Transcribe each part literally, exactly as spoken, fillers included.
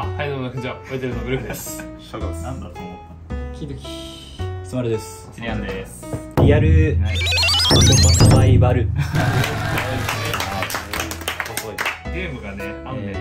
あ、はいどうもこんにちは。ワイテルのブルーです。シャガです。なんだと思った。キドキ。スマルです。チリアンです。リアル。サバイバル。ゲームがね、あんねんな。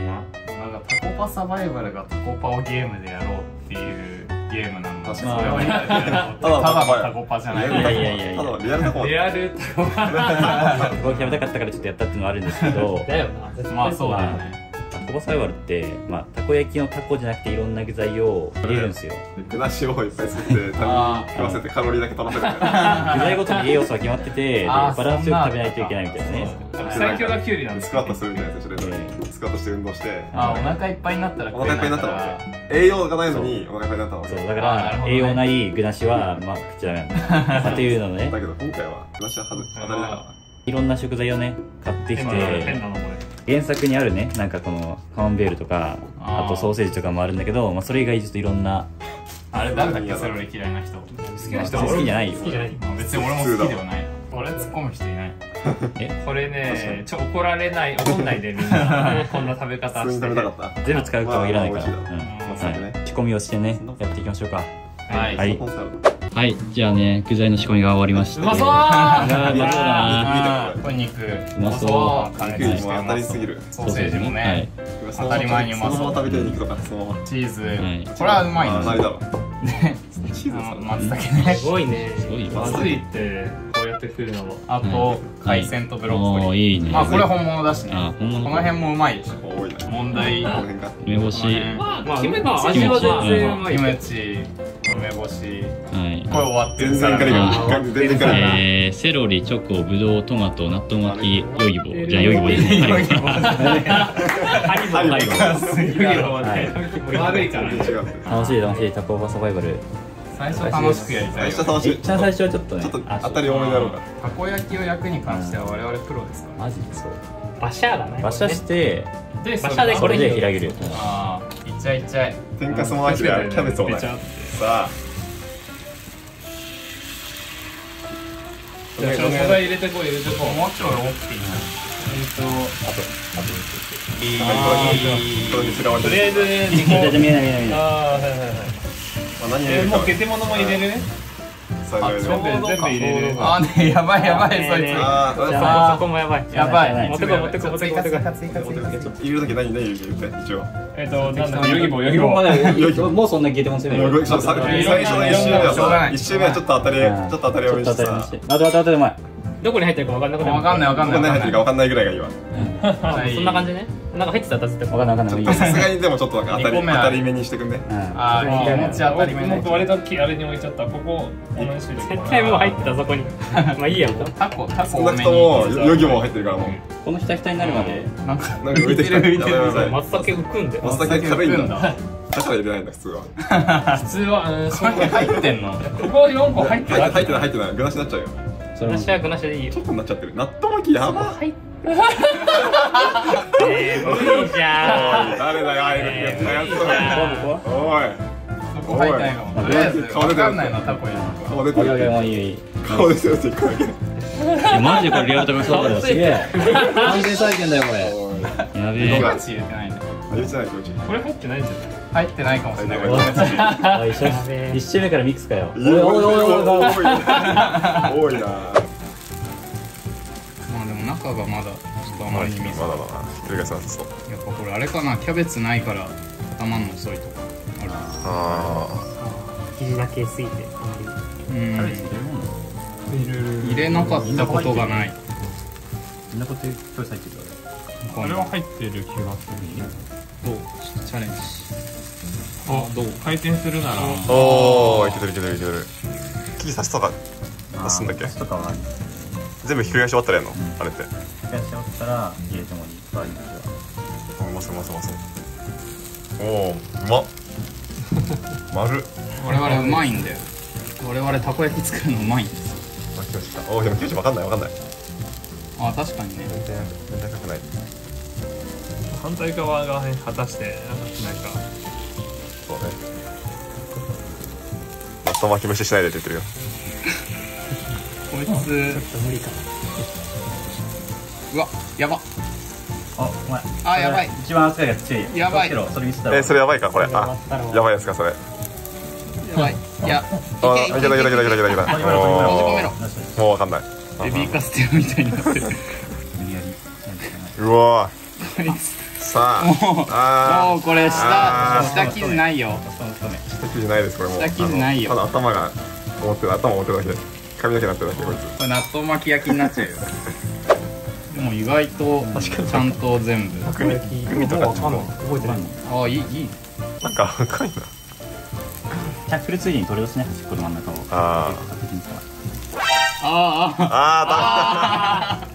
なんかタコパサバイバルがタコパをゲームでやろうっていうゲームなんだ。確かに。ただのタコパじゃない。いやいやいやいや。リアルタコパ。リアルタコパ。僕やめたかったからちょっとやったっていうのはあるんですけど。だよな。まあそうだね。タコサイバルって、まあ、たこ焼きのタコじゃなくていろんな具材を入れるんですよ。具だしをいっぱい作って食べわせてカロリーだけ取らせるみたいな。具材ごとに栄養素が決まっててバランスよく食べないといけないみたいなね。最強がキュウリなんです。スクワットするみたいなやつでしょ。スクワットして運動してお腹いっぱいになったらお腹いっぱいになったら栄養がないのにお腹いっぱいになったの。そうだから栄養ない具だしはまあ食っちゃダメなんだっていうのね。だけど今回は具だしは外当たりだからいろんな食材をね買ってきて。原作にあるね、なんかこのカマンベールとか あ, あとソーセージとかもあるんだけど、まあ、それ以外ちょっといろんなあれ誰だっけそれ俺嫌いな人好きな人好きじゃないよ。別に俺も好きではない。俺突っ込む人いない。えこれねちょ怒られない怒んないでみんなこんな食べ方して全部使うとはいらないから仕込みをしてねやっていきましょうか。はいはい、じゃあね、具材の仕込みが終わりました。うまそうー。こんにゃく。うまそう。肉も当たりすぎる。ソーセージもね。当たり前にうまそう。食べたい肉とか。チーズ。これはうまいね。チーズ、松茸ね。すごいね。まずいって、こうやって食うの。あと、海鮮とブロッコリー。まあ、これ本物だしね。この辺もうまい。問題。梅干し。キムチ。味は全然うまい。キムチ。梅干し。はい。これ終わってるから。全然辛いな。ええ、セロリ、チョコ、ブドウ、トマト、納豆巻き、ヨギボー。じゃあヨギボーですね。ヨギボー。ハリボー。悪いから。楽しい楽しいタコパサバイバル。最初楽しくやりたい。最初楽しい。一番最初はちょっとね。ちょっと当たり多めだろうが。たこ焼きを焼くに関しては我々プロですから。マジでそう。バシャーだね。バシャして。でバシャでこれで開ける。ああ。いっちゃいっちゃい。天かすも飽きたらキャベツを。さあじゃあ食材入れてこう入れてこうもうちょい大きいな。えっとあとあととりあえずにこああもうゲテモノも入れるね。全部入れる。あねやばいやばいそいつ。あそこもやばいやばい。持ってこ持ってこ持ってこ持ってこ持ってこ持ってこ。いる時何何言うか一応。えっとなんだヨギボヨギボ。もうそんなゲテモンしてない。最初の一周目は一周目はちょっと当たりちょっと当たりを見せた。待て待て待てお前。どこに入ってるかわかんなくなる。わかんないわかんない。入ってるかわかんないぐらいが今。そんな感じね。なんか入ってたら絶対わかんないわかんない。さすがにでもちょっと当たり当たり目にしてくんね。ああ気持ち当たり目。もっと割とあれに置いちゃった。ここ絶対もう入ってたそこに。まあいいや。タコタコ多めに。ヨギも入ってるからもう。このひたひたになるまでなんかなんか浮いてきてる。松茸浮くんで。松茸軽いんだ。だから入れないんだ普通は。普通はそこに入ってんの。ここよんこ入ってない入ってない入ってない。グラシになっちゃうよ。グラシはグラシでいいよ。ちょっとなっちゃってる。納豆巻きやば。ええ、いいじゃん。誰だよ、あいつ。やっとね。おい。そこ入んないの。とりあえず、顔出てないな、タコや。顔出てる。いや、もういい。顔出てるって一個だけ。マジでこれリアルタイムサーバーだ。すげえ。完全再現だよ、これ。やべえ。入ってないんだ。入ってない、こっち。これ入ってないんじゃない。入ってないかもしれない。一周目からミックスかよ。おいおいおいおい。多いな。中がまだちょっとあまりに水まだだな。ひっくり返さなさそう。やっぱこれあれかな、キャベツないから固まんの遅いとかある。ああ生地だけすぎてうん入れなかったことがない。みんなこうやってこれ入ってるからあれは入ってる気がする。どうちょっとチャレンジ。あどう回転するならおおいけてるいけてるいけてる。生地刺しとか刺すんだっけとかはない全部ひっくり返し終わったらやんの、あれってひっくり返し終わったら入れてもいいからいいんだけどうまそううまそううまそうおおうまっ丸我々うまいんだよ。我々たこ焼き作るのうまいんですよ。きよしかおおでもきよし分かんない分かんない。あ確かにね全然全然高くない。反対側が果たしてなんかそうね納豆巻き飯しないでって言ってるよこいつ。ちょっと無理かな。うわ、やば。あ、お前。あ、やばい。一番熱いやつ注意。やばい。それ見せたら。え、それやばいかこれ。あ、やばいやつかそれ。やばい。いや。あ、いけたいけたいけたいけたいけた。もうわかんない。ベビーカステラみたいになってる。うわ。さあ、もうこれ下下傷ないよ。下傷ないですこれもう。下傷ないよ。ただ頭が持ってる頭持ってるだけ。髪だけなってるだけこいつ。これ納豆巻き焼きになっちゃうよ。でも意外とちゃんと全部。グミとかちょっと覚えてないの。ああいいいい。なんか深いな。じゃあフルツイーに取り出すね。この真ん中を。ああああああ。あ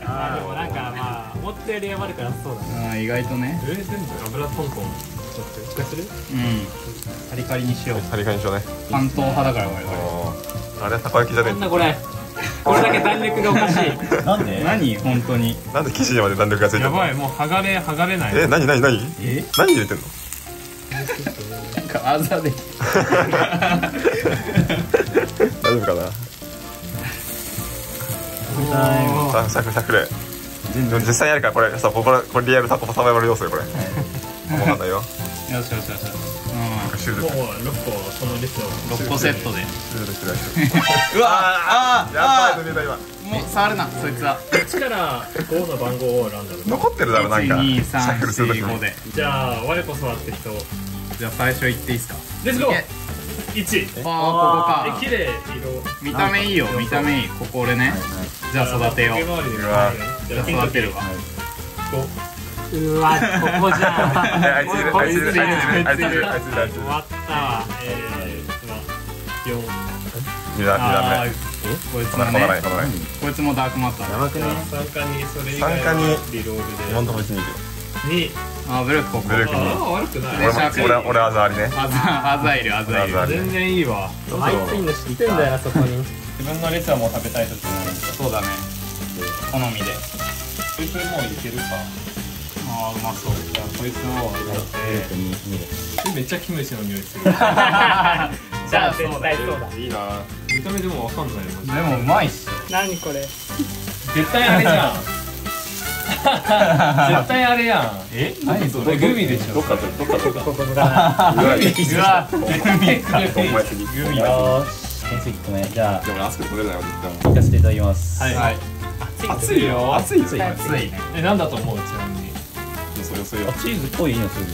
あでもなんかまあ。思ったよりやばいからそうだね。ああ意外とね。え全部油トントンちょっと一回する？うん。カリカリにしよう。カリカリにしようね。関東派だから我々。あれたこ焼きじゃねえ。なんだこれ。これだけ弾力がおかしい。なんで？何本当に。なんで生地にまで弾力がついてるの？やばいもう剥がれ剥がれない。え何何何？え何入れてんの？なんかあざで。大丈夫かな？ささくさくれ。実際やるからこれさこれリアルタコパサバイバル要素よこれ。わかんないよ。よしよしよし。うん。もう六個そのリスト。六個セットで。うわあああ。やばい飛び出た今。もう触るなそいつは。一から五の番号を選んだ。残ってるだろなんか。一二三四五で。じゃあ我こそはって人。じゃあ最初いっていいですか。レッツゴー。一。ああここか。綺麗色。見た目いいよ見た目いい。ここ俺ね。じゃあ育てよう。育てるわ。うわ、ここじゃん。こいつで、あいつで、あいつで。終わったわ。ええ、よ。二段、二段目。こいつもね。こいつもダークマッター。やばくね。参加に、それ以外。参加に。リロールで。今んとこ別にいる。に。あ、ブルークここ。ブルークに。悪くない。俺、俺、あざありね。あざ、あざいる、あざいる。全然いいわ。あいついいの知ってんだよ、あそこに。自分の列はもう食べたいときになる。そうだね。好みで。こいつもいけるか。ああうまそう。じゃあこいつを入れて。めっちゃキムチの匂いする。じゃあ絶対そうだ。いいな。見た目でもわかんないもん。でもうまいっす。何これ。絶対あれじゃん。絶対あれやん。え？何それ？グミでしょ。どっかどっかどっか。ここだ。グミ。うわ。グミ。グミ。よし。検索止め。じゃあ。でもあそこ取れないわ絶対。出していただきます。はい。熱いよ。熱い熱いね。え、なんだと思うちなみに。よそよそよ。チーズっぽいのするよ。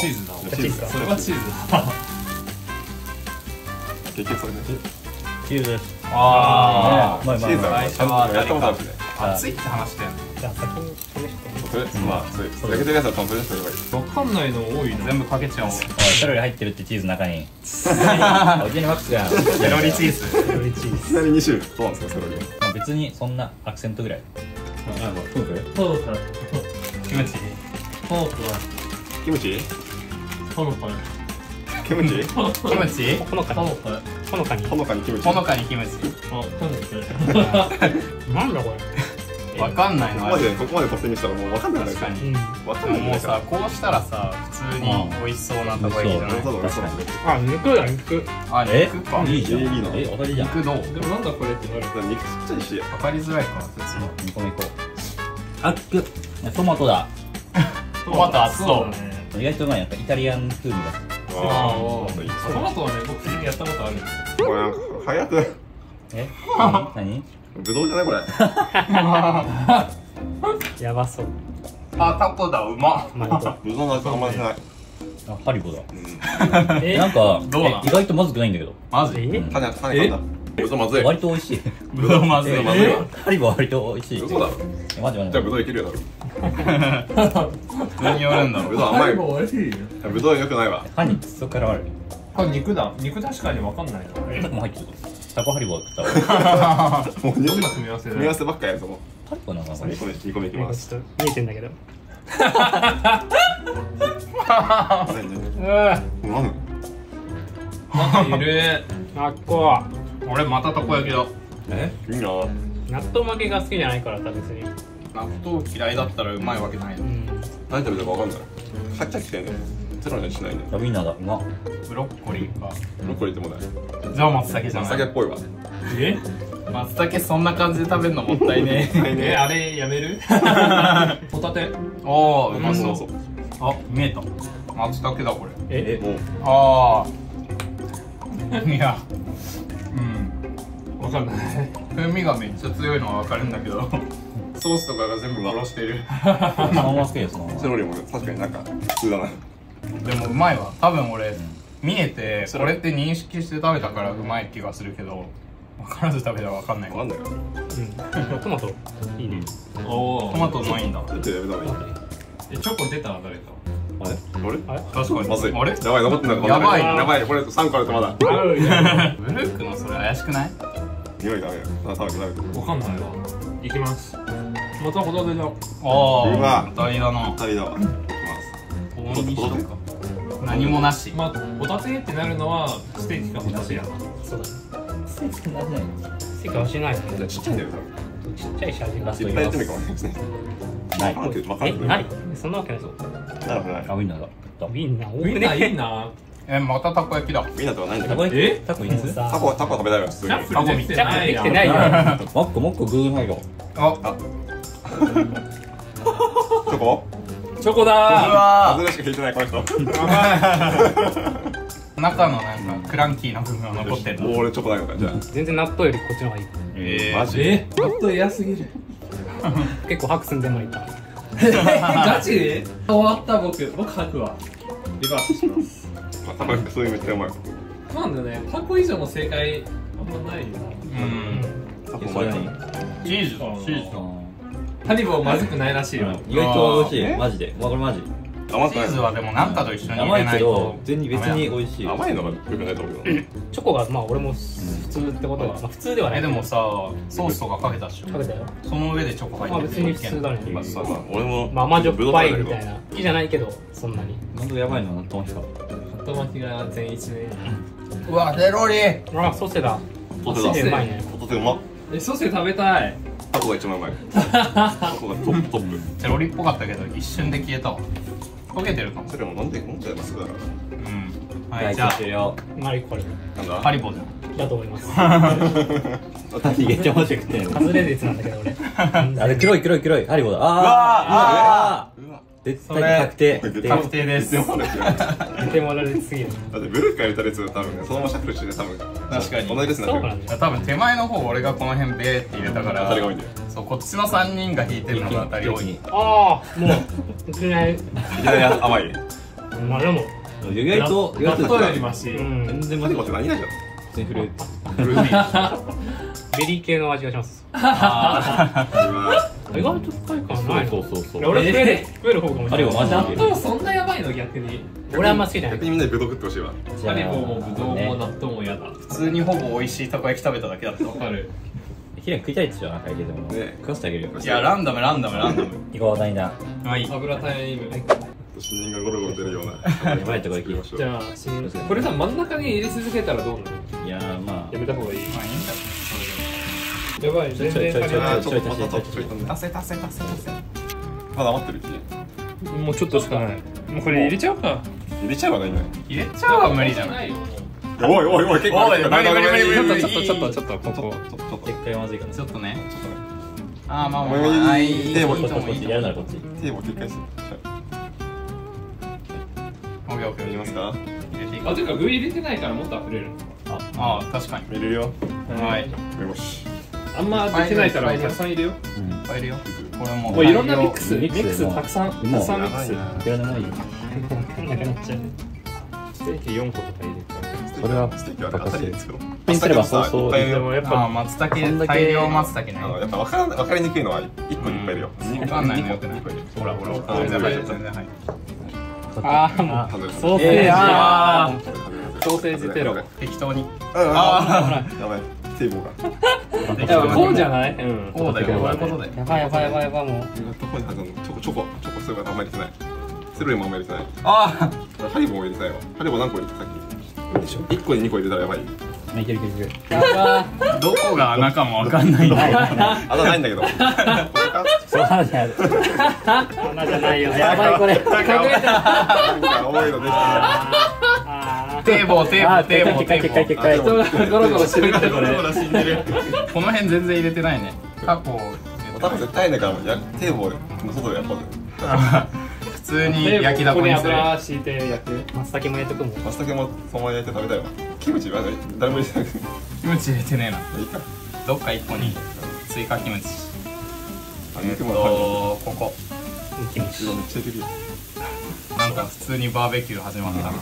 チーズだ。チーズだ。それはチーズだ。結局それね。チーズ。ああ。チーズはちゃんとやったことあるしね。熱いって話してんの。じゃあ先に試して。まあそういう。焼けてるやつは多分試した方がいい。わかんないの多いの。全部かけちゃおう。セロリ入ってるってチーズ中に。おじにマックスが。セロリチーズ。セロリチーズ。いきなりに種類。どうなんですかセロリ。別にそんなアクセントぐらい。そうそう。キムチ。そうそう。キムチ。そうそう。キムチ。キムチ。ほのかに。ほのかに。ほのかにキムチ。ほのかにキムチ。なんだこれ。わかんないの。ここまでここまで突入したらもうわかんない。確かに。わかんない。もうさこうしたらさ普通に美味しそうなたこ焼きじゃない。あ肉だ肉。あ肉か。いいじゃん。え当たりじゃん。肉どう。でもなんだこれってなる。肉ちっちゃいしわかりづらいかな。別の二個目いこう。あっく。トマトだ。トマト熱そう。意外とうまいやっぱイタリアン風味だ。ああ。トマトはね僕全然やったことある。これ早く。え？何？ぶどうじゃないこれ。やばそう。あタコだうま。ぶどうの味がまじない。あハリボだ。えなんか意外とまずくないんだけど。まずい？タネタネだ。ブドウまずい。割と美味しい。ブドウまずい。ハリボ割と美味しい。嘘だろ。マジマジ。じゃあブドウいけるよだろ。何言われんだろ。ブドウ甘い。ブドウ良くないわ。歯にそっから悪い。これ肉だ。肉確かに分かんないな。もう入ってる。タコハリボ食ったわ。もうどんな組み合わせだ。組み合わせばっかやるぞもう。ハリボなんかこれ。にこめいきます。ちょっと見えてんだけど。うん。なんかいる。あっこ。俺またたこ焼きだ。え？いいな。納豆巻きが好きじゃないから食べ過ぎ。納豆嫌いだったらうまいわけない。何食べてるかわかんない。買っちゃきてんの。ゼロにしないで。ウインナーだ。うま。ブロッコリーか。ブロッコリーでもない。じゃあ松茸じゃない。松茸っぽいわ。え？松茸そんな感じで食べるのもったいねえ。あれやめる？ホタテ。ああ、うまそう。あ、見えた。松茸だこれ。え、ああ。いや、うん。わかんない。風味がめっちゃ強いのはわかるんだけど、ソースとかが全部殺してる。セロリも確かになんか普通だな。でもうまいわ。多分俺見えてこれって認識して食べたからうまい気がするけど。分からず食べたら分かんない。分かんないから。トマトいいね。おお。トマトうまいんだ。ちょっとやめた方がいい。え、チョコ出た誰か。あれ？あれ？確かにまずい。あれ？やばい、残ってんだから。やばいやばい。これ三個あるとまだ。ブルックのそれ怪しくない？匂いがあるよ。食べて食べて。分かんないわ。いきます。またホタテだ。ああ。ホタテだな。ホタテだわ。いきます。大にしようか。何もなし。まあホタテってなるのはステーキかホタテやな。そうだね。ステーキはしない。ちっちゃいんだよ。ちっちゃい写真出すと言います。ない。ない。そんなわけないぞ。なるほど。あ、ウインナーだ。ウインナー。ウインナーいいな。え、またたこ焼きだ。ウインナーとはないんだよ。え、たこいつ？たこたこ食べたいわ。たこできてないよ。もっこもっこグーハイド。あ。チョコ？チョコだ。外れしか聞いてないこの人。中のなんかクランキーな部分が残ってる。俺チョコだよ。じゃあ全然納豆よりこっちの方がいい。ええ、マジで納豆嫌すぎる。結構吐く寸前までいった。ガチで終わった。僕僕吐くわ。リバースします。たこ焼きめっちゃうまい。なんだね、たこ以上の正解あんまないよ。うん、たこまでチーズだチーズだ。ハリボーまずくないらしいよ。意外と美味しい。マジでこれマジチーズはでも何かと一緒に入れないと別に美味しい。甘いのがよくないと思うよ。チョコがまあ俺も普通ってことは普通ではない。でもさ、ソースとかかけたっしょ。かけたよ。その上でチョコ入ってる。別に普通だね。今さ、俺も甘じょっぱいみたいな好きじゃないけど、そんなに本当やばいのは納豆巻きか。納豆巻きが全一で。うわ、セロリ。あ、ソーセだ。ソーセうまいね。ソーセうま。え、ソーセ食べたい。タコが一番うまい。タコがトップトップ。セロリっぽかったけど一瞬で消えたわ。焦げてるかも。それも飲んで飲んじゃいますから。うん。はい、じゃあマリコル。なんだ。ハリボーじゃん。だと思います。私めっちゃ面白くて。カズレーゼツなんだけど俺。あれ黒い黒い黒いハリボーだ。ああ。うわあ。絶対確定。確定です。出てもられすぎる。だってブルックやりたやつ多分ね、そのままシャッフルして多分。確かに。同じですね。そうなんだ。多分手前の方俺がこの辺ベーって入れたから。当たりが多いんだよ。そう、こっちの三人が引いてるのが当たり多い。ああ、もういきなり。いきなり甘い。まあでも意外と意外とやりますし。全然マジこっち何ないじゃん。普通にフルーツ。フルーツ。ベリー系の味がします。意外と深いかな。そうそうそう。俺食える食える方かもしれない。納豆そんなやばいの逆に。俺あんま好きじゃない。逆にみんなでブドウ食ってほしいわ。ハリボーもブドウも納豆も嫌だ。普通にほぼ美味しいたこ焼き食べただけだった。わかる。キラ食いたいでしょ、赤いけども。食わせてあげるよ。いや、ランダムランダムランダム。行こう、ダイナ。はい。油タイム。死人がゴロゴロ出るような。やばいとこ行き。じゃあ、死人。これさ、真ん中に入れ続けたらどうなの？いや、まあ。やめた方がいい。まあ、いいんだ。やばい、全然。ちょいちょいちょいちょいちょいちょい。足せ足せ足せ足せ。まだ余ってるうち。もうちょっとしかない。もうこれ入れちゃうか。入れちゃうはないね。入れちゃうは無理じゃない。おいおいおい、結構無理無理無理。ちょっとちょっとちょっとちょっとここ結果まずいから。ちょっとね。ああ、まあまあいい。手もこっちやるならこっち。手も結果する。オッケーオッケー。入れますか？入れていいか。あ、というか具入れてないからもっと溢れる。ああ、確かに。入れるよ。はい。よし。あんま出てないからたくさん入れよ。いっぱい入れよ。これもういろんなミックスミックスたくさんたくさんミックス。いらないよ。なくなっちゃう。ステーキ四個とか入れて。これはステーキは当たりですよ。ピンすればそうそう。でもやっぱ松茸大量松茸ね。やっぱ分から分かりにくいのは一個にいっぱいいるよ。分かんないのよくない。ほらほらほら。全然はい全然はい。ああもうソーセージ。ああソーセージテロ適当に。ああやばい。テーブルが。やばいこうじゃない？うん。こうだよこういうことだよ。やばいやばいやばいやばいもう。どこに入るの？チョコチョコチョコすればあんまり入れてない。セロリもあんまり入れてない。ああハリボーも入れてないわ。ハリボー何個入れてたっけ？いっこににこ入れたらやばい。いけるいけるいける。どこが穴かも分かんないんだよ。穴ないんだけど。穴じゃないよ。やばいこれ。隠れた。重いのできた。堤防堤防堤防堤防堤防ゴロゴロ死んでる。ゴロゴロ死んでる。この辺全然入れてないね。タコタコ絶対だから、堤防の外でやっぱ普通に焼きだこにする。油敷いて焼く。松茸も入れとくもん。松茸もそのまま焼いて食べたいわ。キムチは誰も入れてない。キムチ入れてねえな。いいか。どっか一個に追加キムチ。えっとここ。キムチ。めっちゃいけるよ。なんか普通にバーベキュー始まった。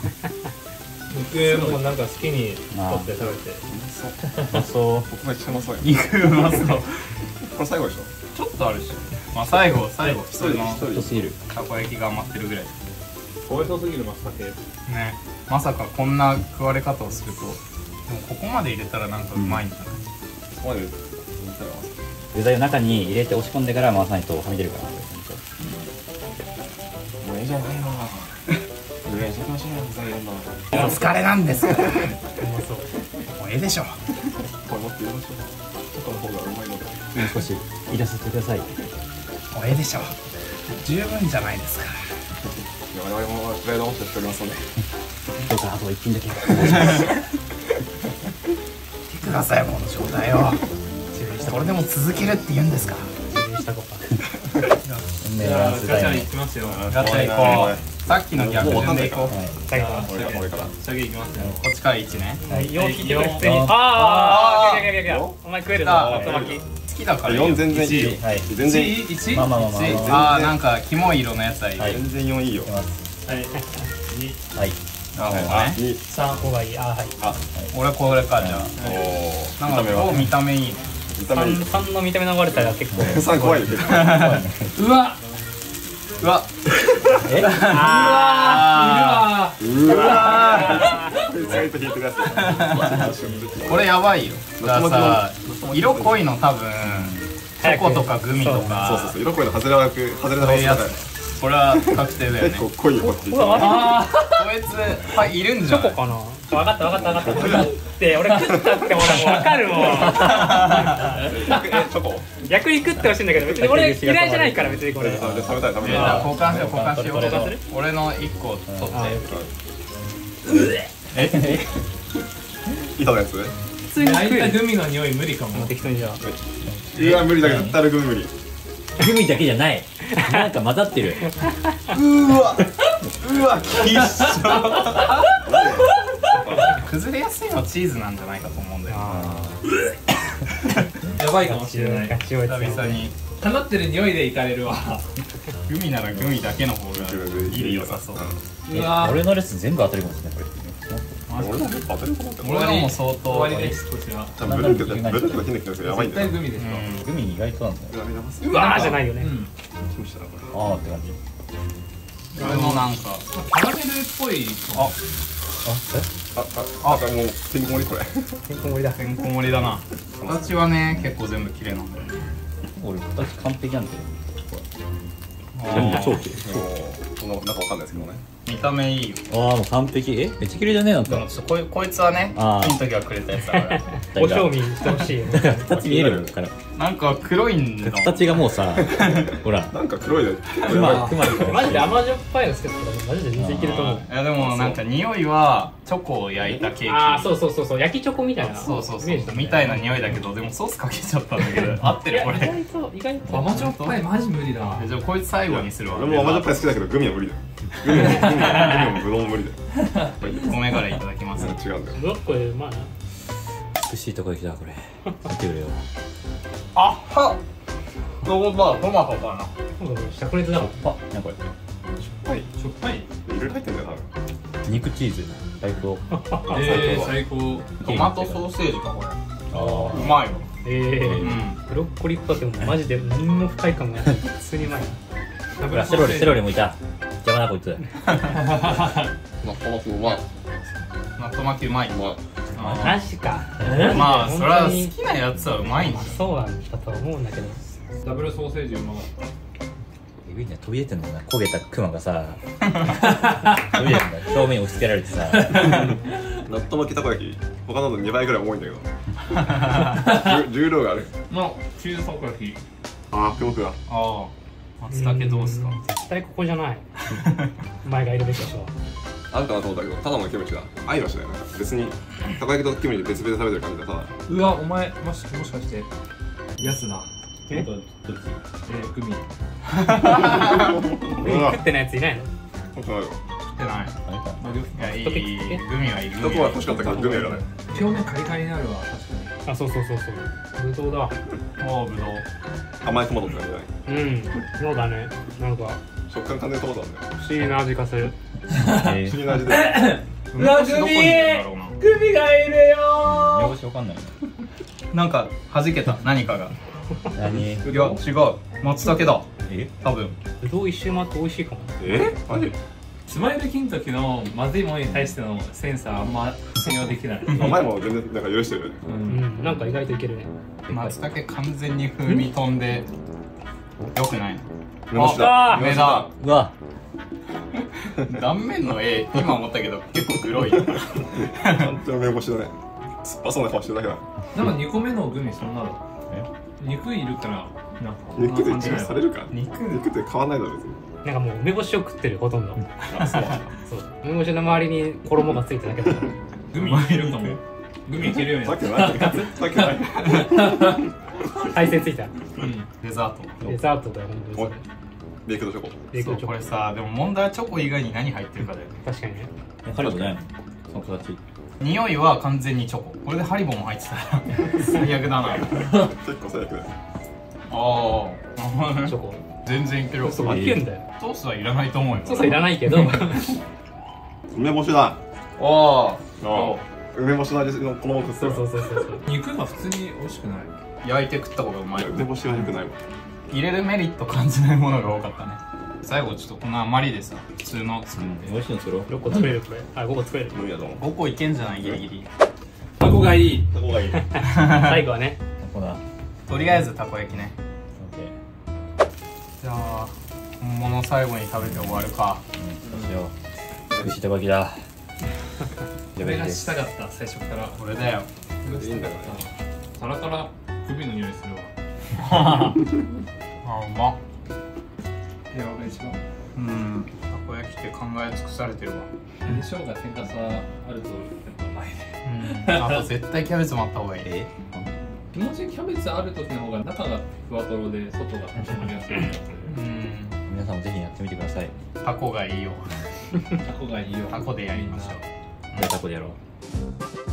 僕もなんか好きに取って食べて。うまそう。僕が一番うまそう。肉うまそう。これ最後でしょ。ちょっとあるし。まあ最後最後一人のたこ焼きが余ってるぐらい。おいしそうすぎる松茸。ね。まさかこんな食われ方をすると、でもここまで入れたらなんかうまいんじゃない。ここまで入れたら。具材を中に入れて押し込んでから回さないとはみ出るから。俺じゃないわ。俺じゃないわ。お疲れなんですから。もうええでしょ。これ持ってやりましょう。この方がうまいので。もう少し入れさせてください。もうええでしょ。十分じゃないですか。我々もプライドを持ってしておりますので。どうぞあと一品だけ。見てくださいこの状態を。これでも続けるって言うんですか。したこガチャ行きますよ。ガチャ行こう。さっきの逆順で行こう。はい。これから。下げ行きますよ。こっちから一ね。はい。四引いてくれ。ああ。いやいやいや。お前食えるぞ。好きだから。四全然いいよ。全然いい。一。まあまあまあ。ああなんかキモい色のやつはいい。全然四いいよ。はい。二。はい。ああね。三ここがいい。あはい。あ。俺これかじゃあ。おお。なんかこう見た目いいね。三の見た目流れたら結構。三怖いよ。うわ。うわえうわうわこれやばいよ。だからさ色濃いの多分チョコとかグミとかそうそうそう色濃いの外れなく外れなくやつこれは確定だよね。結構濃いよこっち。ああこいつはいるんじゃん。チョコかな。分かった分かった分かったって俺食ったっても分かるもん。チョコ逆に食ってほしいんだけど別に俺嫌いじゃないから別にこれ。交換しよう交換しよう。俺の一個取って。え？いたやつ？普通にあいたグミの匂い無理かも。適当にじゃあ。いや無理だけどタルグミ無理。グミだけじゃない。なんか混ざってる。うわうわきっしょ。崩れやすいのはチーズなんじゃないかと思うんだよ。やばいかもしれない。久々に放ってる匂いでいかれるわ。グミならグミだけの方がいい良さそう。俺のレス全部当たりますねこれ。俺の当たりかなって。俺のも相当。終わりですこちら。ブルークだけブルークだけの人がやばいんだよ。絶対グミでしょ。グミ意外となんだよ。うわーじゃないよね。ああって感じ。これもなんかキャラメルっぽい。ああ。あ、あ、あ、もうてんこ盛りこれ。てんこ盛りだ。てんこ盛りだな。形はね、結構全部綺麗なんだよね。俺形完璧なんだよ。全部超綺麗。このなんかわかんないですけどね。見た目いいよ。ああ、もう完璧。え、めっちゃ綺麗じゃねえなんか。こいこいつはね、いい時はくれたやつだから。お賞味してほしい。形見えるから。なんか黒いんだ。形がもうさ、ほら。なんか黒いで。まあ、マジで甘じょっぱいのステップだね。マジで全然いけると思う。いやでもなんか匂いはチョコを焼いたケーキ。ああ、そうそうそうそう、焼きチョコみたいな。そうそうそう。みたいな匂いだけど、でもソースかけちゃったんだけど、合ってるこれ。意外と意外と甘じょっぱいマジ無理だ。じゃあこいつ最後にするわ。でも甘じょっぱい好きだけどグミは無理だ。グミもグミもグミも無理だよ。米からいただきます。違うんだよ。ブロッコリーうまいな。美しいとこ焼きだこれ。見てくれよ。あはっどうもトマトかなしゃくれつだもん。あっ何これしょっぱいしょっぱいいろいろ入ってるんだよ多分。肉チーズ最高。ええ最高。トマトソーセージかこれ。ああうまいわ。ええブロッコリーパテもマジで何の不快感もない。普通にうまいな。セロリセロリもいた。邪魔なこいつ。納豆うまい。納豆巻きうまい。マジか。まあそれは好きなやつはうまいんだ。そうなんだと思うんだけど。ダブルソーセージうまかった。えぐいね飛び出てんのな。焦げたクマがさ、飛び出てんだ。表面押し付けられてさ。納豆巻きたこ焼き他ののにばいぐらい重いんだけど。重量がある。のチーズたこ焼き。ああピョンクだ。ああ松茸どうすか。絶対ここじゃない。お前がいるべきでしょ。あんたはそうだけど、ただのキムチだ。合いましたよね。別にたこ焼きとキムチ別々で食べてる感じだ。ただうわ、お前、もし、もしかしてやつだ。え、どっち？え、グミ食ってないやついないの？食ってないよ。食ってない。あれ？いや、いい、いい。グミはいい。どこは欲しかったからグミ選べ。表面カリカリになるわ。確かに。あ、そうそうそうそう。ぶどうだ。ああ、ぶどう。甘いトマトって感じだね。うん。そうだね。なんか食感完全にトマトなんだよ。不思議な味がする。不思議な味で。うわ、グミ。グミがいるよ。よし、わかんない。なんか弾けた何かが。何？いや違う、松茸だ。え？多分。ぶどう一周回って美味しいかも。え？マジ？スマイル金時のまずいものに対してのセンサーあんま信用できない。前も全然なんか許してるよね。うん。なんか意外といけるね。松茸完全に風味飛んで良くない。ああ、梅だ。うわ。断面の絵今思ったけど結構黒い。本当に梅干しだね。酸っぱそうな顔してるだけだ。なんか二個目のグミそんなの。肉いるから、なんか肉で一応されるか。肉って買わないだろ別に。なんかもう梅干しを食ってるほとんど。そうそう。梅干しの周りに衣がついてだけだから。グミいけるかも。グミいけるよね。さっきない。さっきない。体勢ついた。デザート。デザートだよ本当に。ベイクドチョコ。ベイクドチョコ。これさ、でも問題はチョコ以外に何入ってるかだよね。確かにね。ハリボね。その形。匂いは完全にチョコ。これでハリボも入ってたら最悪だな。結構最悪だよ。ああ、チョコ全然いける。ソースはいらないと思うよ。ソースはいらないけど梅干しだ。ああ、梅干しの味のこのまま食った。そうそうそうそう。肉が普通に美味しくない。焼いて食った方がうまい。梅干しは良くないわ。入れるメリット感じないものが多かったね。最後ちょっとこの余りでさ、普通の作って美味しいの作ろう。ろっこ作れるこれ。あ、ごこ作れる。無理だと思う。ごこいけんじゃないギリギリ。タコがいい。タコがいい。最後はね、タコだ。とりあえずたこ焼きね。じゃあ本物最後に食べて終わるか。うん、そうしよう。美しいたこ焼きだ。これがしたかった最初から。これだよ。いいんだからサラサラ首の匂いするわ。あ、うまっ。うん、たこ焼きって考え尽くされてるわ。相性が天かさあるとうまいね。あと絶対キャベツもあった方がいい。気持ちキャベツある時の方が中がふわとろで外が固まりやすい。皆さんもぜひやってみてください。タコがいいよ。タコがいいよ。タコでやりましょう。タコでやろう。